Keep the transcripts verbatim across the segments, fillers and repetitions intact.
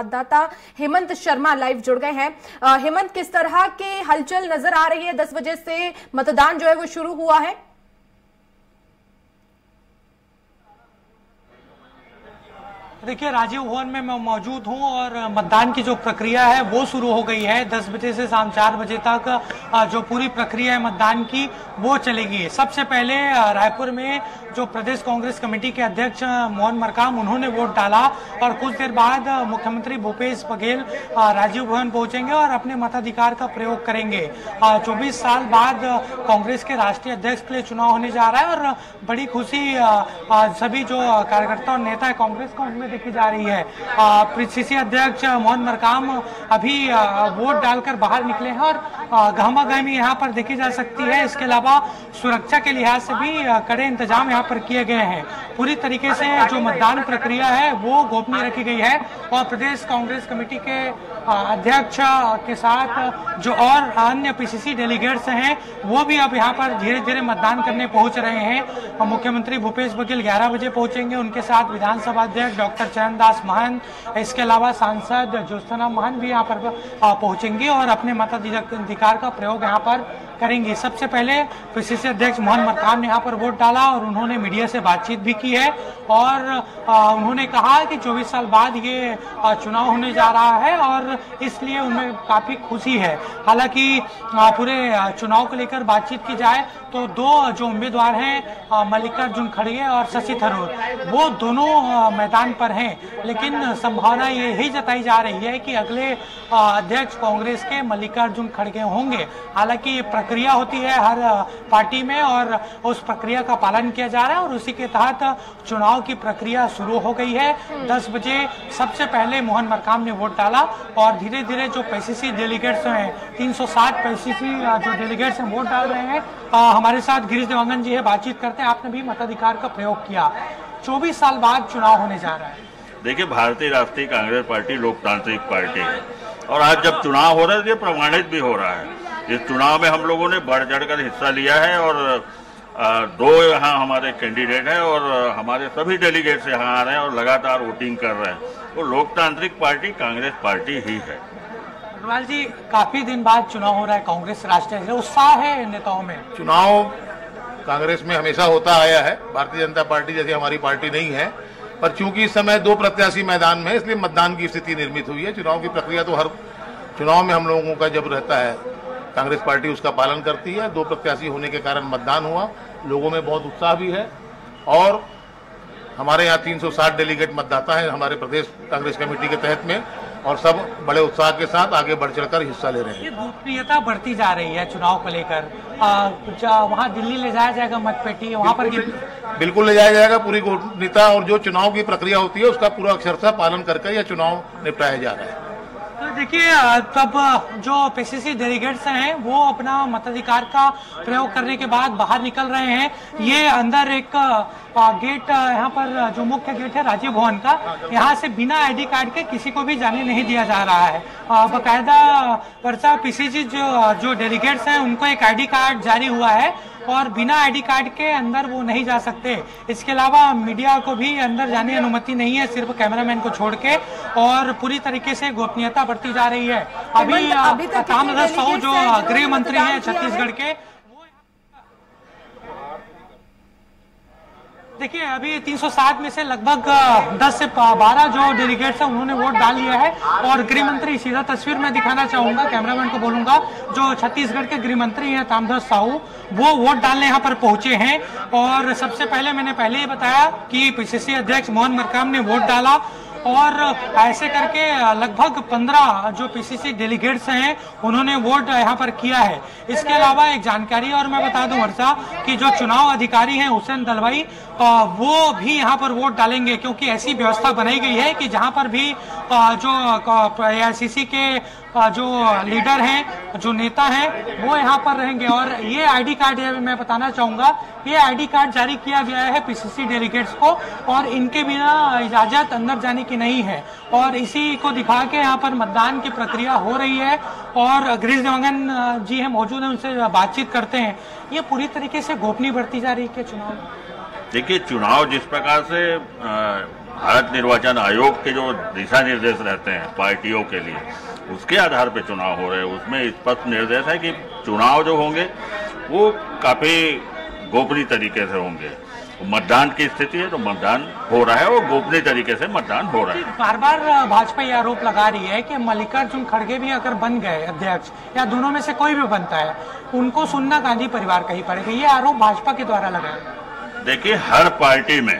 संवाददाता हेमंत शर्मा लाइव जुड़ गए हैं। आ, हेमंत, किस तरह के हलचल नजर आ रही है? दस बजे से मतदान जो है वो शुरू हुआ है। देखिए, राजीव भवन में मैं मौजूद हूं और मतदान की जो प्रक्रिया है वो शुरू हो गई है। दस बजे से शाम चार बजे तक जो पूरी प्रक्रिया है मतदान की वो चलेगी। सबसे पहले रायपुर में जो प्रदेश कांग्रेस कमेटी के अध्यक्ष मोहन मरकाम, उन्होंने वोट डाला और कुछ देर बाद मुख्यमंत्री भूपेश बघेल राजीव भवन पहुंचेंगे और अपने मताधिकार का प्रयोग करेंगे। चौबीस साल बाद कांग्रेस के राष्ट्रीय अध्यक्ष के लिए चुनाव होने जा रहा है और बड़ी खुशी सभी जो कार्यकर्ता और नेता है कांग्रेस का उनमें देखी जा रही है। पीसीसी अध्यक्ष मोहन मरकाम अभी वोट डालकर बाहर निकले हैं और गहमागहमी यहाँ पर देखी जा सकती है। इसके अलावा सुरक्षा के लिहाज से भी कड़े इंतजाम यहाँ पर किए गए हैं। पूरी तरीके से जो मतदान प्रक्रिया है वो गोपनीय रखी गई है और प्रदेश कांग्रेस कमेटी के अध्यक्ष के साथ जो और अन्य पीसीसी डेलीगेट्स हैं वो भी अब यहाँ पर धीरे धीरे मतदान करने पहुंच रहे हैं। और मुख्यमंत्री भूपेश बघेल ग्यारह बजे पहुंचेंगे, उनके साथ विधानसभा अध्यक्ष डॉक्टर चरण दास महंत, इसके अलावा सांसद ज्योत्सना महंत भी यहाँ पर पहुंचेंगे और अपने मताधिकार का प्रयोग यहाँ पर करेंगे। सबसे पहले पीसीसी अध्यक्ष मोहन मरकाम ने यहाँ पर वोट डाला और उन्होंने मीडिया से बातचीत भी की है और उन्होंने कहा कि चौबीस साल बाद ये चुनाव होने जा रहा है और इसलिए उनमें काफ़ी खुशी है। हालांकि पूरे चुनाव को लेकर बातचीत की जाए तो दो जो उम्मीदवार हैं, मल्लिकार्जुन खड़गे और शशि थरूर, वो दोनों मैदान पर हैं, लेकिन संभावना ये ही जताई जा रही है कि अगले अध्यक्ष कांग्रेस के मल्लिकार्जुन खड़गे होंगे। हालांकि ये प्रक्रिया होती है हर पार्टी में और उस प्रक्रिया का पालन किया जा रहा है और उसी के तहत चुनाव की प्रक्रिया शुरू हो गई है। दस बजे सबसे पहले मोहन मरकाम ने वोट डाला और धीरे धीरे जो पीसीसी डेलीगेट्स हैं, तीन सौ साठ पीसीसी जो डेलीगेट्स हैं वोट डाल रहे हैं। आ, हमारे साथ गिरीश देवांगन जी है, बातचीत करते हैं। आपने भी मताधिकार का प्रयोग किया, चौबीस साल बाद चुनाव होने जा रहा है। देखिए, भारतीय राष्ट्रीय कांग्रेस पार्टी लोकतांत्रिक पार्टी है और आज जब चुनाव हो रहा है ये प्रमाणित भी हो रहा है। इस चुनाव में हम लोगों ने बढ़ चढ़ कर हिस्सा लिया है और दो यहाँ हमारे कैंडिडेट हैं और हमारे सभी डेलीगेट्स यहाँ आ रहे हैं और लगातार वोटिंग कर रहे हैं। तो लोकतांत्रिक पार्टी कांग्रेस पार्टी ही है। अग्रवाल जी, काफी दिन बाद चुनाव हो रहा है, कांग्रेस राष्ट्रीय से उत्साह है नेताओं में। चुनाव कांग्रेस में हमेशा होता आया है, भारतीय जनता पार्टी जैसी हमारी पार्टी नहीं है, पर चूंकि इस समय दो प्रत्याशी मैदान में है इसलिए मतदान की स्थिति निर्मित हुई है। चुनाव की प्रक्रिया तो हर चुनाव में हम लोगों का जब रहता है कांग्रेस पार्टी उसका पालन करती है। दो प्रत्याशी होने के कारण मतदान हुआ, लोगों में बहुत उत्साह भी है और हमारे यहाँ तीन सौ साठ डेलीगेट मतदाता हैं हमारे प्रदेश कांग्रेस कमेटी के तहत में और सब बड़े उत्साह के साथ आगे बढ़ चढ़कर हिस्सा ले रहे हैं। ये गोपनीयता बढ़ती जा रही है चुनाव को लेकर, वहाँ दिल्ली ले जाया जाएगा मतपेटी, वहाँ पर बिल्कुल ले जाया जाएगा। पूरी गोपनीयता और जो चुनाव की प्रक्रिया होती है उसका पूरा अक्षरशः पालन करके यह चुनाव निपटाया जा रहा है। तो देखिए, तब जो पीसीसी डेलीगेट्स हैं वो अपना मताधिकार का प्रयोग करने के बाद बाहर निकल रहे हैं। ये अंदर एक गेट, यहाँ पर जो मुख्य गेट है राजीव भवन का, यहाँ से बिना आईडी कार्ड के किसी को भी जाने नहीं दिया जा रहा है। बाकायदा पर्चा पीसीसी जो जो डेलीगेट्स हैं उनको एक आईडी कार्ड जारी हुआ है और बिना आईडी कार्ड के अंदर वो नहीं जा सकते। इसके अलावा मीडिया को भी अंदर जाने अनुमति नहीं है, सिर्फ कैमरामैन को छोड़ के, और पूरी तरीके से गोपनीयता बढ़ती जा रही है। अभी, अभी तामध्स साहू जो गृह मंत्री हैं छत्तीसगढ़ के, देखिए अभी तीन सौ सात में से लगभग दस से बारह जो डेलीगेट्स हैं उन्होंने वोट डाल लिया है और गृह मंत्री, सीधा तस्वीर में दिखाना चाहूंगा, कैमरामैन को बोलूंगा, जो छत्तीसगढ़ के गृह मंत्री हैं तामध्स साहू, वो वोट डालने यहाँ पर पहुंचे हैं। और सबसे पहले मैंने पहले ही बताया कि पीसीसी अध्यक्ष मोहन मरकाम ने वोट डाला और ऐसे करके लगभग पंद्रह जो पीसीसी डेलीगेट्स हैं उन्होंने वोट यहाँ पर किया है। इसके अलावा एक जानकारी और मैं बता दूं वर्षा, कि जो चुनाव अधिकारी हैं हुसैन दलवाई, वो भी यहाँ पर वोट डालेंगे, क्योंकि ऐसी व्यवस्था बनाई गई है कि जहाँ पर भी जो एआईसीसी के जो लीडर हैं, जो नेता हैं, वो यहाँ पर रहेंगे। और ये आईडी कार्ड मैं बताना चाहूँगा, ये आईडी कार्ड जारी किया गया है पीसीसी डेलीगेट्स को और इनके बिना इजाजत अंदर जाने की नहीं है और इसी को दिखा के यहाँ पर मतदान की प्रक्रिया हो रही है। और गिरीश देवांगन जी हैं मौजूद हैं, उनसे बातचीत करते हैं। ये पूरी तरीके से गोपनीय बढ़ती जा रही है चुनाव। देखिए, चुनाव जिस प्रकार से आ, भारत निर्वाचन आयोग के जो दिशा निर्देश रहते हैं पार्टियों के लिए, उसके आधार पर चुनाव हो रहे हैं। उसमें स्पष्ट निर्देश है कि चुनाव जो होंगे वो काफ़ी गोपनीय तरीके से होंगे। मतदान की स्थिति है तो मतदान हो रहा है और गोपनीय तरीके से मतदान हो रहा है। बार बार भाजपा ये आरोप लगा रही है कि मल्लिकार्जुन खड़गे भी अगर बन गए अध्यक्ष या दोनों में से कोई भी बनता है, उनको सुनना गांधी परिवार का ही पड़ेगा, ये आरोप भाजपा के द्वारा लगाया। देखिए, हर पार्टी में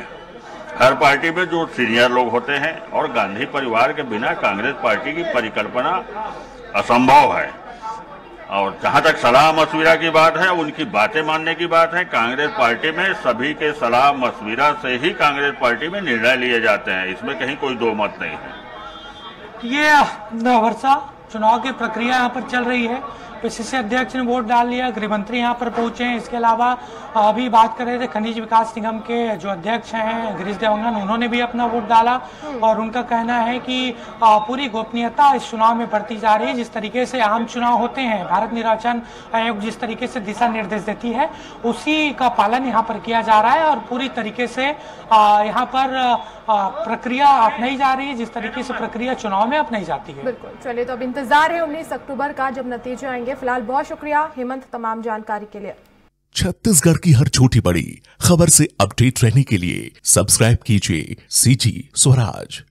हर पार्टी में जो सीनियर लोग होते हैं, और गांधी परिवार के बिना कांग्रेस पार्टी की परिकल्पना असंभव है। और जहाँ तक सलाह मशविरा की बात है, उनकी बातें मानने की बात है। कांग्रेस पार्टी में सभी के सलाह मशविरा से ही कांग्रेस पार्टी में निर्णय लिए जाते हैं, इसमें कहीं कोई दो मत नहीं है। ये वर्षा चुनाव की प्रक्रिया यहाँ पर चल रही है। पीसीसी अध्यक्ष ने वोट डाल लिया, गृहमंत्री यहाँ पर पहुंचे हैं। इसके अलावा अभी बात कर रहे थे, खनिज विकास निगम के जो अध्यक्ष हैं गिरीश देवांगन, उन्होंने भी अपना वोट डाला और उनका कहना है कि पूरी गोपनीयता इस चुनाव में बरती जा रही है। जिस तरीके से आम चुनाव होते हैं, भारत निर्वाचन आयोग जिस तरीके से दिशा निर्देश देती है, उसी का पालन यहाँ पर किया जा रहा है और पूरी तरीके से यहाँ पर प्रक्रिया अपनाई जा रही है, जिस तरीके से प्रक्रिया चुनाव में अपनाई जाती है। बिल्कुल, चलिए तो अब इंतजार है उन्नीस अक्टूबर का, जब नतीजे आएंगे। फिलहाल बहुत शुक्रिया हेमंत तमाम जानकारी के लिए। छत्तीसगढ़ की हर छोटी बड़ी खबर से अपडेट रहने के लिए सब्सक्राइब कीजिए सीजी स्वराज।